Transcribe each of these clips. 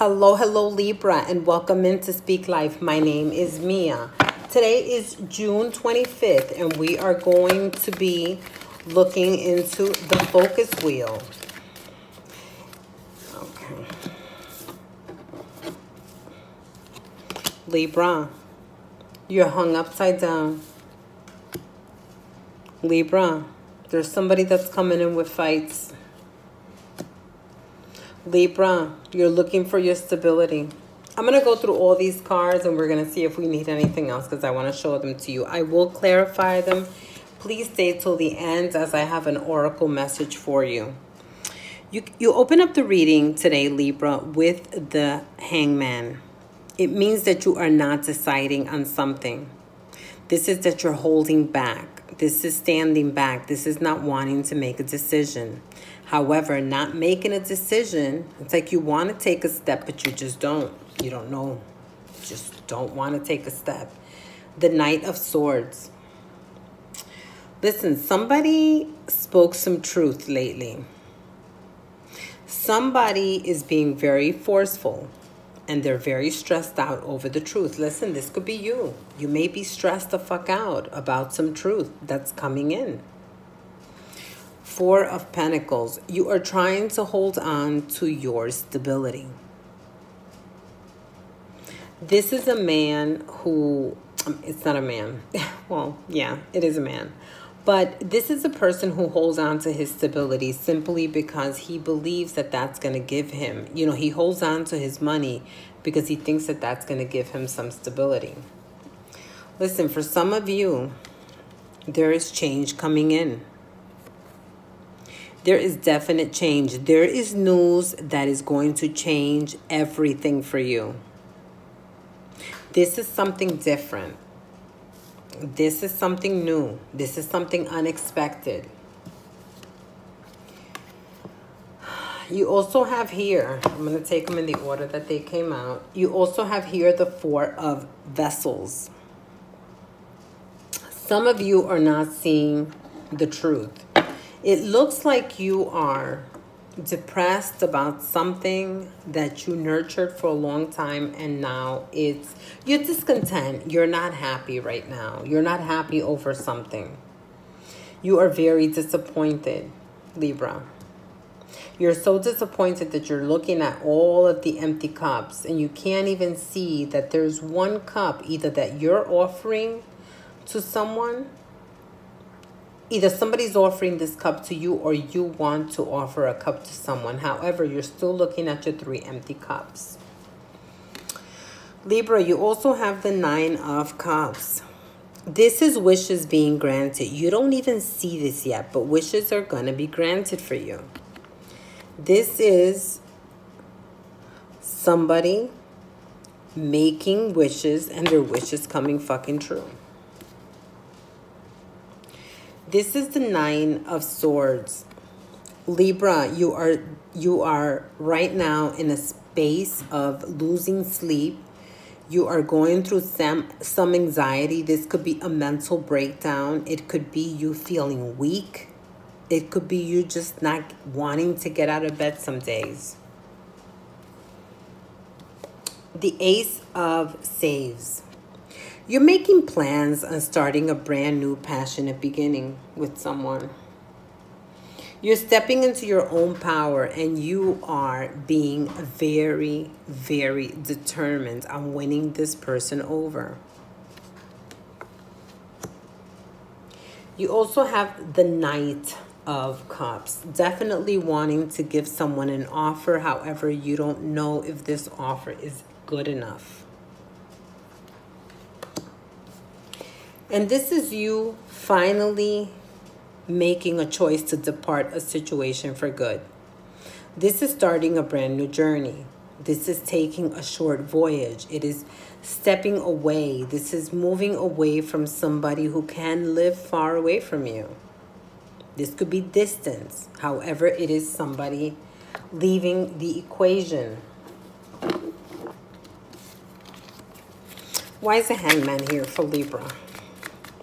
Hello Libra, and welcome into Speak Life. My name is Mia. Today is June 25th and we are going to be looking into the focus wheel. Okay. Libra, you're hung upside down. Libra, there's somebody that's coming in with fights. Libra, you're looking for your stability. I'm going to go through all these cards and we're going to see if we need anything else because I want to show them to you. I will clarify them. Please stay till the end as I have an oracle message for you. You open up the reading today, Libra, with the Hangman. It means that you are not deciding on something. This is that you're holding back. This is standing back. This is not wanting to make a decision. However, not making a decision, it's like you want to take a step, but you just don't. You don't know. You just don't want to take a step. The Knight of Swords. Listen, somebody spoke some truth lately. Somebody is being very forceful, and they're very stressed out over the truth. Listen, this could be you. You may be stressed the fuck out about some truth that's coming in. Four of Pentacles. You are trying to hold on to your stability. This is a man who, it's not a man. Well, yeah, it is a man. But this is a person who holds on to his stability simply because he believes that that's going to give him, you know, he holds on to his money because he thinks that that's going to give him some stability. Listen, for some of you, there is change coming in. There is definite change. There is news that is going to change everything for you. This is something different. This is something new. This is something unexpected. You also have here, I'm going to take them in the order that they came out. You also have here the Four of Vessels. Some of you are not seeing the truth. It looks like you are depressed about something that you nurtured for a long time, and now you're discontent. You're not happy right now. You're not happy over something. You are very disappointed, Libra. You're so disappointed that you're looking at all of the empty cups and you can't even see that there's one cup either that you're offering to someone. Either somebody's offering this cup to you or you want to offer a cup to someone. However, you're still looking at your three empty cups. Libra, you also have the Nine of Cups. This is wishes being granted. You don't even see this yet, but wishes are going to be granted for you. This is somebody making wishes and their wishes coming fucking true. This is the Nine of Swords. Libra, you are right now in a space of losing sleep. You are going through some anxiety. This could be a mental breakdown. It could be you feeling weak. It could be you just not wanting to get out of bed some days. The Ace of Saves. You're making plans on starting a brand new passionate beginning with someone. You're stepping into your own power and you are being very, very determined on winning this person over. You also have the Knight of Cups. Definitely wanting to give someone an offer. However, you don't know if this offer is good enough. And this is you finally making a choice to depart a situation for good. This is starting a brand new journey. This is taking a short voyage. It is stepping away. This is moving away from somebody who can live far away from you. This could be distance. However, it is somebody leaving the equation. Why is the Hangman here for Libra?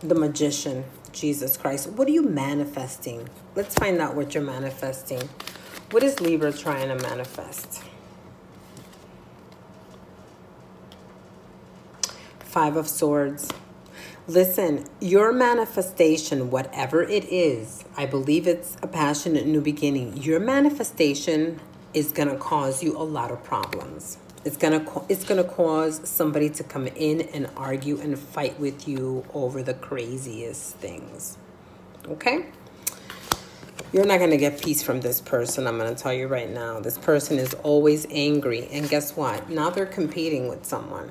The Magician, Jesus Christ. What are you manifesting? Let's find out what you're manifesting. What is Libra trying to manifest? Five of Swords. Listen, your manifestation, whatever it is, I believe it's a passionate new beginning. Your manifestation is going to cause you a lot of problems. It's gonna cause somebody to come in and argue and fight with you over the craziest things. Okay? You're not gonna get peace from this person, I'm gonna tell you right now. This person is always angry. And guess what? Now they're competing with someone.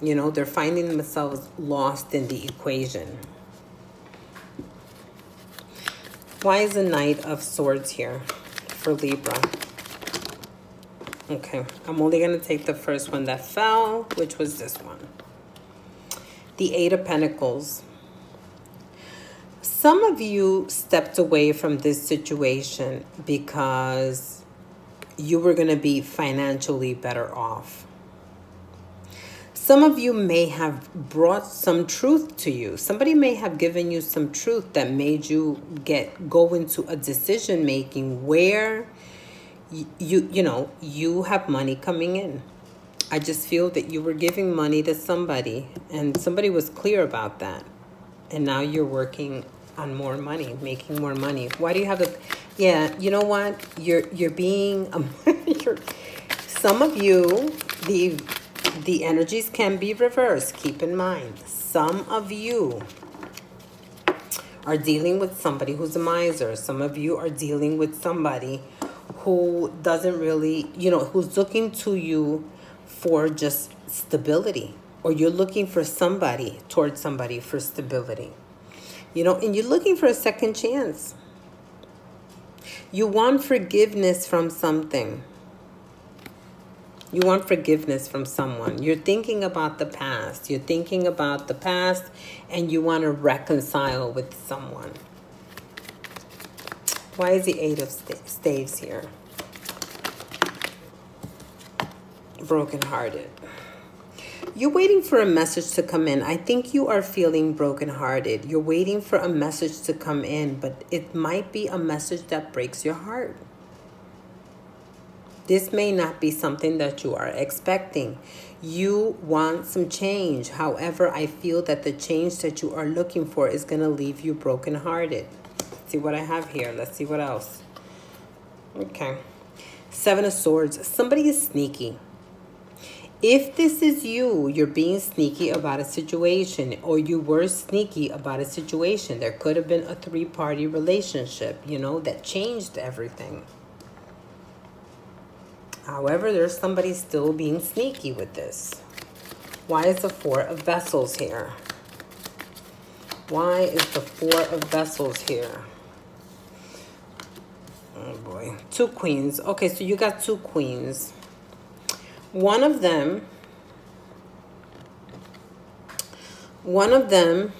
You know, they're finding themselves lost in the equation. Why is the Knight of Swords here for Libra? Okay, I'm only going to take the first one that fell, which was this one. The Eight of Pentacles. Some of you stepped away from this situation because you were going to be financially better off. Some of you may have brought some truth to you. Somebody may have given you some truth that made you go into a decision making where you have money coming in. I just feel that you were giving money to somebody and somebody was clear about that. And now you're working on more money, making more money. Why do you have yeah, you know what? You're being, some of you, the energies can be reversed. Keep in mind, some of you are dealing with somebody who's a miser. Some of you are dealing with somebody who doesn't really, who's looking to you for just stability, or you're looking for somebody, towards somebody for stability, and you're looking for a second chance. You want forgiveness from something. You want forgiveness from someone. You're thinking about the past. You're thinking about the past and you want to reconcile with someone. Why is the Eight of Staves here? Brokenhearted. You're waiting for a message to come in. I think you are feeling brokenhearted. You're waiting for a message to come in, but it might be a message that breaks your heart. This may not be something that you are expecting. You want some change. However, I feel that the change that you are looking for is going to leave you brokenhearted. See what I have here. Let's see what else. Okay. Seven of Swords. Somebody is sneaky. If this is you, you're being sneaky about a situation, or you were sneaky about a situation. There could have been a three-party relationship, that changed everything. However, there's somebody still being sneaky with this. Why is the Four of Vessels here? Why is the Four of Vessels here? Oh boy. Two Queens. Okay, so you got two Queens. One of them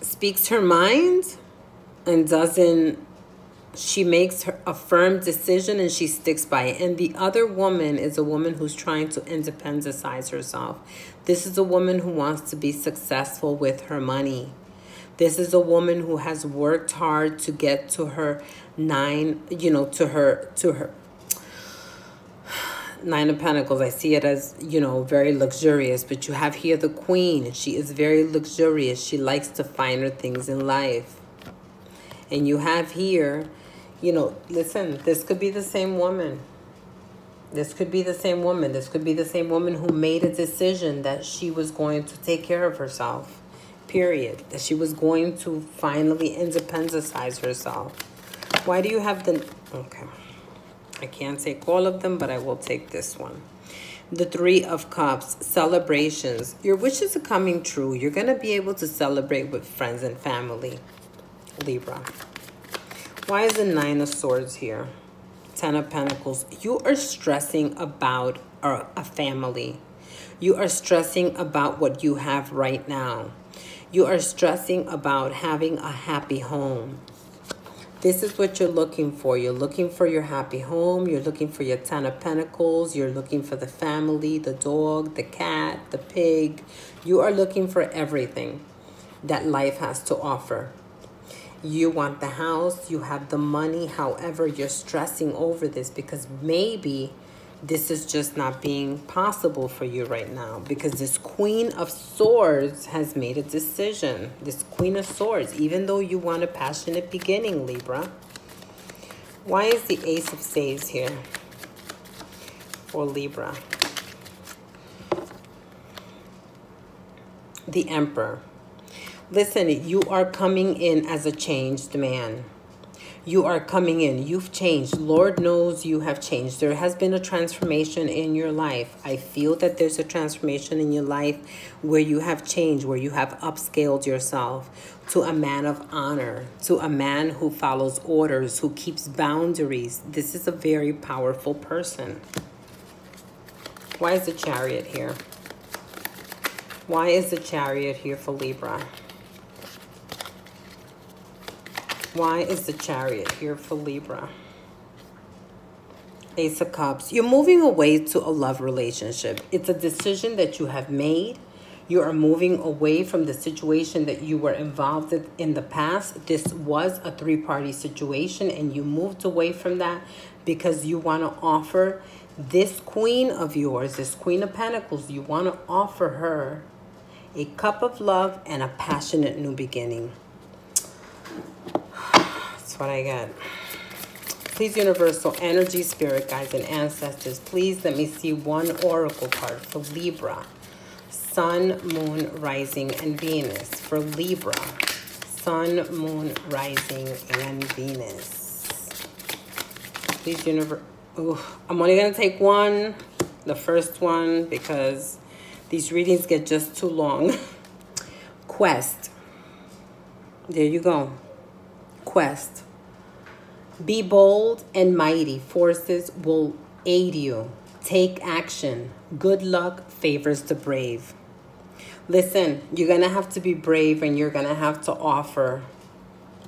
speaks her mind and she makes a firm decision and she sticks by it. And the other woman is a woman who's trying to independentize herself. This is a woman who wants to be successful with her money. This is a woman who has worked hard to get to her Nine of Pentacles. I see it as, very luxurious, but you have here the Queen. She is very luxurious. She likes the finer things in life. And you have here, listen, this could be the same woman. This could be the same woman. This could be the same woman who made a decision that she was going to take care of herself, period. That she was going to finally independentize herself. Why do you have okay. I can't take all of them, but I will take this one. The Three of Cups. Celebrations. Your wishes are coming true. You're going to be able to celebrate with friends and family, Libra. Why is the Nine of Swords here? Ten of Pentacles. You are stressing about a family. You are stressing about what you have right now. You are stressing about having a happy home. This is what you're looking for. You're looking for your happy home. You're looking for your Ten of Pentacles. You're looking for the family, the dog, the cat, the pig. You are looking for everything that life has to offer. You want the house, you have the money. However, you're stressing over this because maybe this is just not being possible for you right now, because this Queen of Swords has made a decision. This Queen of Swords, even though you want a passionate beginning, Libra. Why is the Ace of Staves here for Libra? The Emperor. Listen, you are coming in as a changed man. You are coming in. You've changed. Lord knows you have changed. There has been a transformation in your life. I feel that there's a transformation in your life where you have changed, where you have upscaled yourself to a man of honor, to a man who follows orders, who keeps boundaries. This is a very powerful person. Why is the Chariot here? Why is the Chariot here for Libra? Why is the Chariot here for Libra? Ace of Cups. You're moving away to a love relationship. It's a decision that you have made. You are moving away from the situation that you were involved in the past. This was a three-party situation, and you moved away from that because you want to offer this queen of yours, this Queen of Pentacles, you want to offer her a cup of love and a passionate new beginning. That's what I got. Please, universal energy, spirit guides, and ancestors, please let me see one oracle card for Libra. Sun, Moon, Rising, and Venus for Libra. Sun, Moon, Rising, and Venus. Please, universe. I'm only going to take one, the first one, because these readings get just too long. Quest. There you go. Quest. Be bold and mighty. Forces will aid you. Take action. Good luck favors the brave. Listen, you're going to have to be brave, and you're going to have to offer.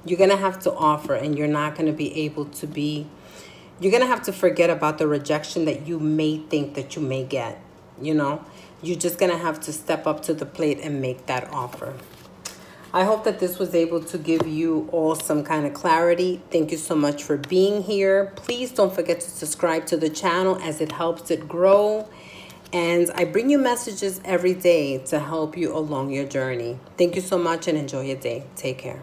You're going to have to offer, and you're not going to be able to be. You're going to have to forget about the rejection that you may think that you may get. You know, you're just going to have to step up to the plate and make that offer. I hope that this was able to give you all some kind of clarity. Thank you so much for being here. Please don't forget to subscribe to the channel, as it helps it grow. And I bring you messages every day to help you along your journey. Thank you so much, and enjoy your day. Take care.